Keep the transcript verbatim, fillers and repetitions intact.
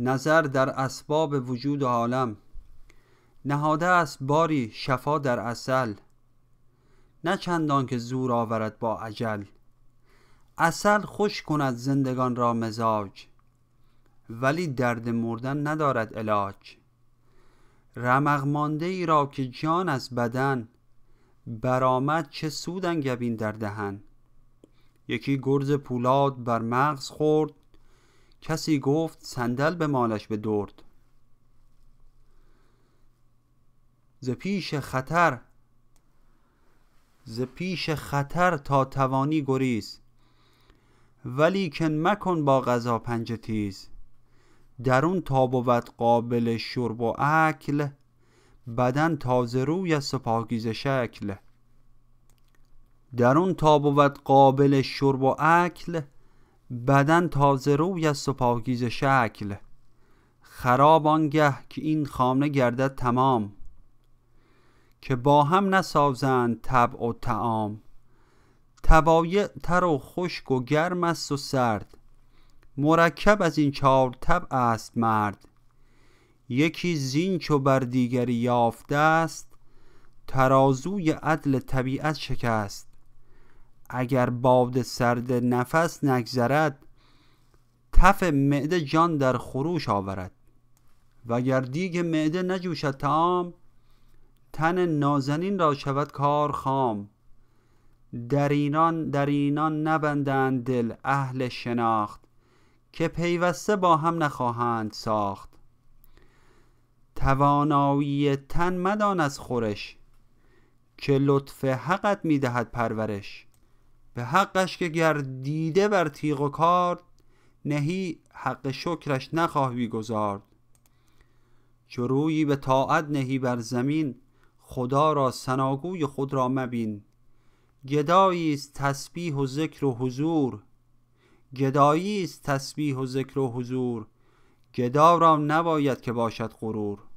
نظر در اسباب وجود عالم، نهاده است باری شفا در عسل. نه چندان که زور آورد با عجل، عسل خوش کند زندگان را مزاج. ولی درد مردن ندارد علاج، رمق مانده ای را که جان از بدن برآمد چه سود انگبین در دهن. یکی گرز پولاد بر مغز خورد، کسی گفت صندل به مالش بدرد. ز پیش خطر ز پیش خطر تا توانی گریز، ولی کن مکن با غذا پنجه تیز. درون تا بود قابل شرب و اکل، بدن تازه روی است و پاکیزه شکل. درون تا بود قابل شرب و اکل، بدن تازه روی است و پاکیزه شکل. خراب آنگه که این خامه گردد تمام، که با هم نسازند طبع و طعام. طبایع تر و خشک و گرم است و سرد، مرکب از این چهار طبع است مرد. یکی زین چو بر دیگری یافته است، ترازوی عدل طبیعت شکست. اگر باد سرد نفس نگذرد، تف معده جان در خروش آورد. وگر دیگ معده نجوشد طعام، تن نازنین را شود کار خام. در اینان در اینان نبندند دل اهل شناخت، که پیوسته با هم نخواهند ساخت. توانایی تن مدان از خورش، که لطف حقت میدهد پرورش. به حقش که گردیده بر تیغ و کارد، نهی حق شکرش نخواهی گذارد. چو رویی به طاعت نهی بر زمین، خدا را ثناگوی خود را مبین. گدایی است تسبیح و ذکر و حضور، گدایی است تسبیح و ذکر و حضور. گدا را نباید که باشد غرور.